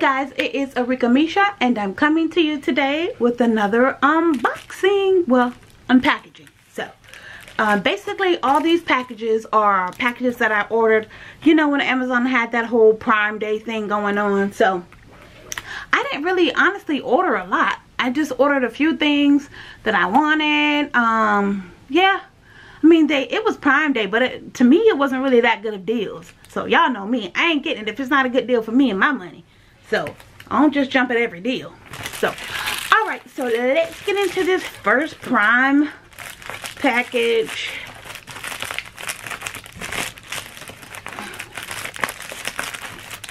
guys, it is Arika Misha, and I'm coming to you today with another unboxing, well, unpackaging. So, basically all these packages are packages that I ordered, you know, when Amazon had that whole Prime Day thing going on. So, I didn't really honestly order a lot. I just ordered a few things that I wanted. Yeah. I mean, it was Prime Day, but to me, it wasn't really that good of deals. So, y'all know me. I ain't getting it if it's not a good deal for me and my money. So, I don't just jump at every deal. So, alright. So, let's get into this first Prime package.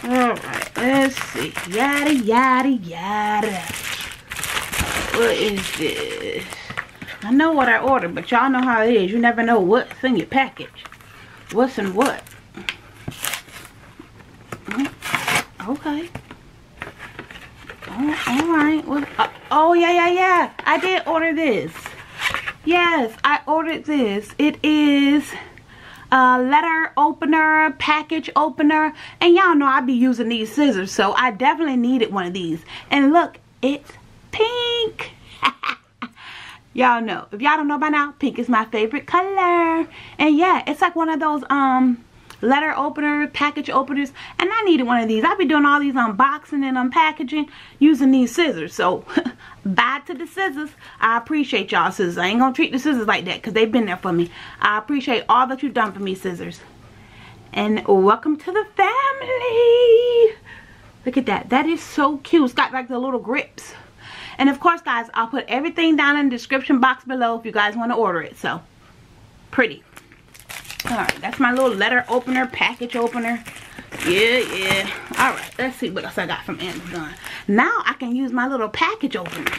Alright. Let's see. Yada, yada, yada. What is this? I know what I ordered, but y'all know how it is. You never know what's in your package. What's in what. Okay. Oh, alright. Well, oh, yeah, yeah, yeah. I did order this. Yes, I ordered this. It is a letter opener, package opener. And y'all know I be using these scissors, so I definitely needed one of these. And look, it's pink. Y'all know, if y'all don't know by now, pink is my favorite color. And yeah, it's like one of those letter opener, package openers. And I needed one of these. I'll be doing all these unboxing and unpackaging using these scissors. So, bye to the scissors. I appreciate y'all scissors. I ain't gonna treat the scissors like that because they've been there for me. I appreciate all that you've done for me, scissors. And welcome to the family. Look at that. That is so cute. It's got like the little grips. And of course, guys, I'll put everything down in the description box below if you guys want to order it. So, pretty. Alright, that's my little letter opener, package opener. Yeah, yeah. Alright, let's see what else I got from Amazon. Now, I can use my little package opener.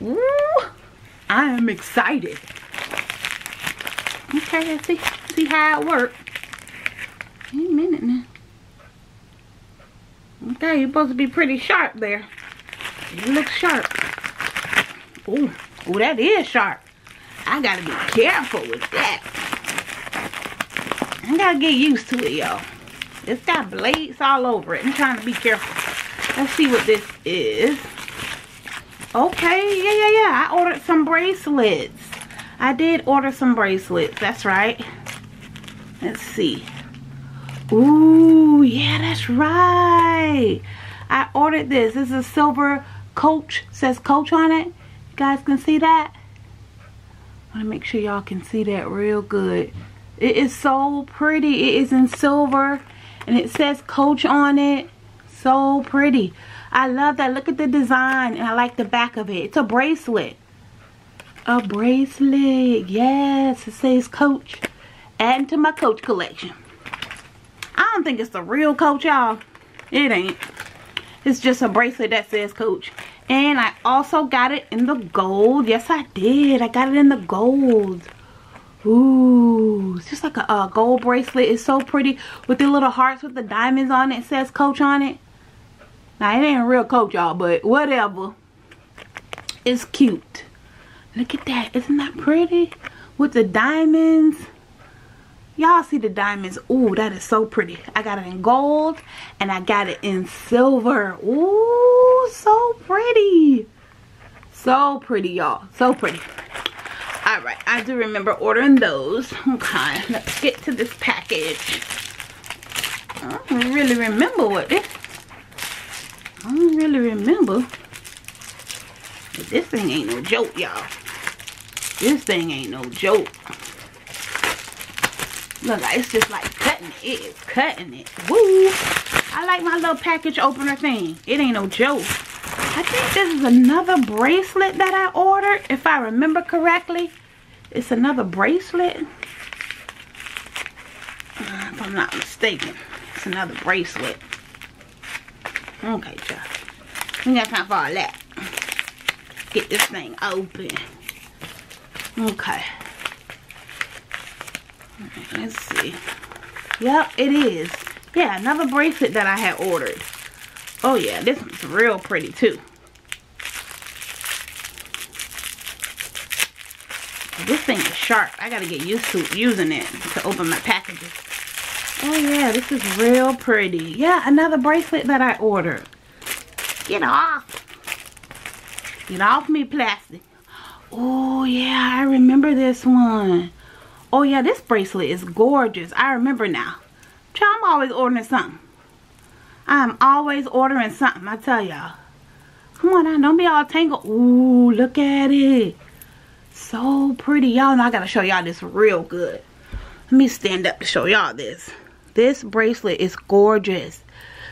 Woo! I am excited. Okay, let's see how it works. Wait a minute now. Okay, you're supposed to be pretty sharp there. It looks sharp. Ooh, ooh, that is sharp. I gotta be careful with that. I gotta get used to it, y'all. It's got blades all over it. I'm trying to be careful. Let's see what this is. Okay, yeah, yeah, yeah. I ordered some bracelets. I did order some bracelets. That's right. Let's see. Ooh, yeah, that's right. I ordered this. This is a silver Coach, says Coach on it. You guys can see that? I want to make sure y'all can see that real good. It is so pretty. It is in silver and it says Coach on it. So pretty. I love that. Look at the design, and I like the back of it. It's a bracelet. A bracelet. Yes, it says Coach. Adding to my Coach collection. I don't think it's the real Coach, y'all. It ain't. It's just a bracelet that says Coach. And I also got it in the gold. Yes, I did. I got it in the gold. Ooh. It's just like a gold bracelet. It's so pretty with the little hearts with the diamonds on it. It says Coach on it. Now, it ain't a real Coach, y'all, but whatever. It's cute. Look at that. Isn't that pretty? With the diamonds. Y'all see the diamonds. Ooh, that is so pretty. I got it in gold and I got it in silver. Ooh, so pretty. So pretty, y'all. So pretty. Alright, I do remember ordering those. Okay, let's get to this package. I don't really remember what this. I don't really remember. But this thing ain't no joke, y'all. This thing ain't no joke. Look, it's just like cutting it. It is cutting it. Woo! I like my little package opener thing. It ain't no joke. I think this is another bracelet that I ordered, if I remember correctly. It's another bracelet. If I'm not mistaken. It's another bracelet. Okay, child. We got time for all that. Get this thing open. Okay. Let's see. Yep, it is. Yeah, another bracelet that I had ordered. Oh yeah, this one's real pretty too. This thing is sharp. I gotta get used to using it to open my packages. Oh yeah, this is real pretty. Yeah, another bracelet that I ordered. Get off. Get off me, plastic. Oh yeah, I remember this one. Oh yeah, this bracelet is gorgeous. I remember now. Child, I'm always ordering something. I'm always ordering something, I tell y'all. Come on now, don't be all tangled. Ooh, look at it. So pretty. Y'all know I gotta show y'all this real good. Let me stand up to show y'all this. This bracelet is gorgeous.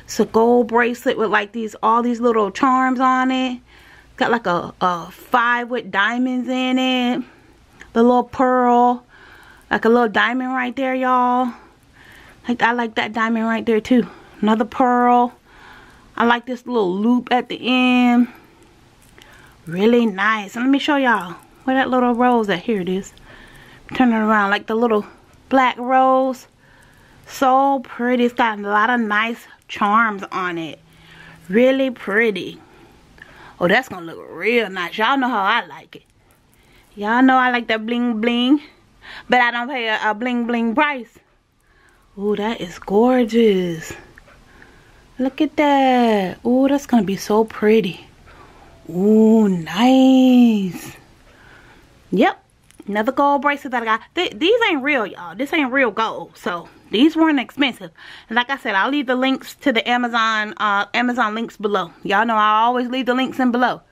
It's a gold bracelet with like these, all these little charms on it. Got like a 5 with diamonds in it. The little pearl. Like a little diamond right there, y'all. Like, I like that diamond right there too. Another pearl. I like this little loop at the end. Really nice. Let me show y'all where that little rose at. Here it is. Turn it around, like the little black rose. So pretty. It's got a lot of nice charms on it. Really pretty. Oh, that's gonna look real nice. Y'all know how I like it. Y'all know I like that bling bling, but I don't pay a bling bling price. Oh, that is gorgeous. Look at that. Oh, that's gonna be so pretty. Oh, nice. Yep, another gold bracelet that I got. These ain't real, y'all. This ain't real gold, so these weren't expensive. And like I said, I'll leave the links to the Amazon links below. Y'all know I always leave the links in below.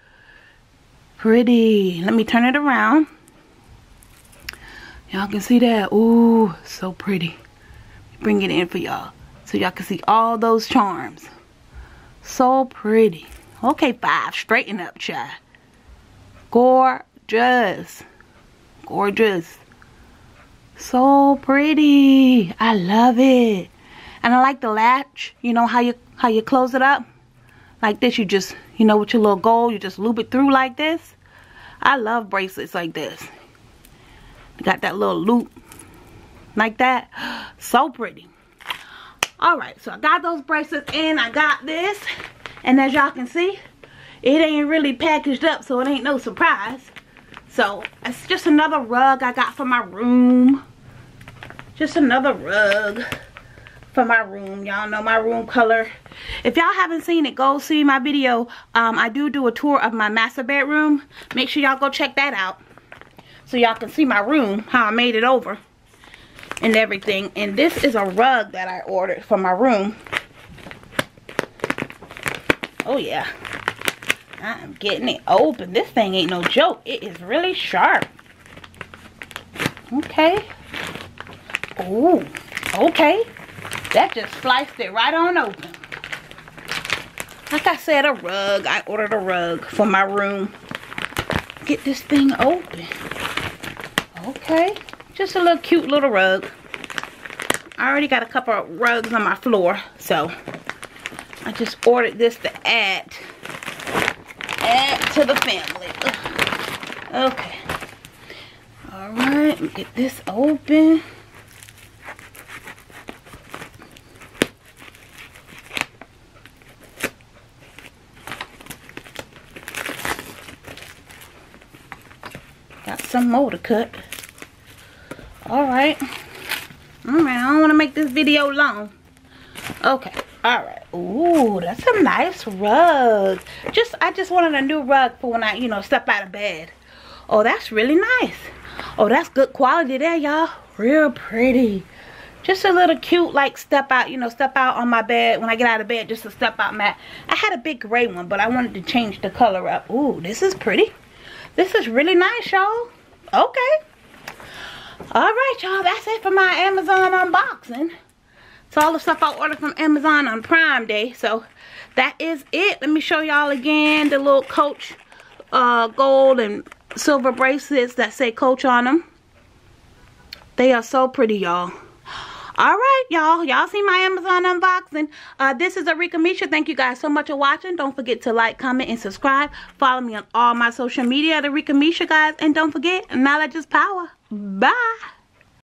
Pretty. Let me turn it around. Y'all can see that. Ooh, so pretty. Bring it in for y'all so y'all can see all those charms. So pretty. Okay, 5, straighten up, child. Gorgeous. Gorgeous. So pretty. I love it. And I like the latch. You know how you close it up like this. You just, you know, with your little gold, you just loop it through like this. I love bracelets like this. Got that little loop like that. So pretty. Alright, so I got those bracelets in. I got this, and as y'all can see, it ain't really packaged up, so it ain't no surprise. So it's just another rug I got for my room. Just another rug for my room. Y'all know my room color. If y'all haven't seen it, go see my video. I do a tour of my master bedroom. Make sure y'all go check that out so y'all can see my room, how I made it over and everything. And this is a rug that I ordered for my room. Oh yeah, I'm getting it open. This thing ain't no joke. It is really sharp. Okay. Ooh. Okay. That just sliced it right on open. Like I said, a rug. I ordered a rug for my room. Get this thing open. Okay. Just a little cute little rug. I already got a couple of rugs on my floor, so I just ordered this to add to the family. Ugh. Okay. Alright, let me get this open. Got some more to cut. Alright. Alright, I don't want to make this video long. Okay. Alright. Ooh, that's a nice rug. I just wanted a new rug for when I, you know, step out of bed. Oh, that's really nice. Oh, that's good quality there, y'all. Real pretty. Just a little cute, like, step out, you know, step out on my bed. When I get out of bed, just a step out mat. I had a big gray one, but I wanted to change the color up. Ooh, this is pretty. This is really nice, y'all. Okay. Alright, y'all. That's it for my Amazon unboxing. It's all the stuff I ordered from Amazon on Prime Day. So that is it. Let me show y'all again the little Coach gold and silver bracelets that say Coach on them. They are so pretty, y'all. Alright, y'all. Y'all see my Amazon unboxing. This is Arika Misha. Thank you guys so much for watching. Don't forget to like, comment, and subscribe. Follow me on all my social media at Arika Misha, guys. And don't forget, knowledge is power. Bye.